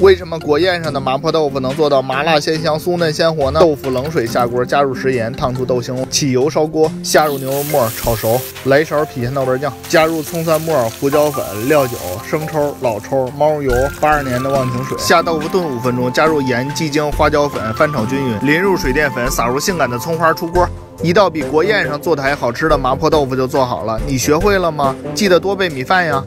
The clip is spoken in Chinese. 为什么国宴上的麻婆豆腐能做到麻辣鲜香、酥嫩鲜活呢？豆腐冷水下锅，加入食盐，烫出豆腥，起油烧锅，下入牛肉末炒熟，来勺郫县豆瓣酱，加入葱蒜末、胡椒粉、料酒、生抽、老抽、猫油、82年的忘情水，下豆腐炖5分钟，加入盐、鸡精、花椒粉，翻炒均匀，淋入水淀粉，撒入性感的葱花出锅。 一道比国宴上做的还好吃的麻婆豆腐就做好了，你学会了吗？记得多备米饭呀。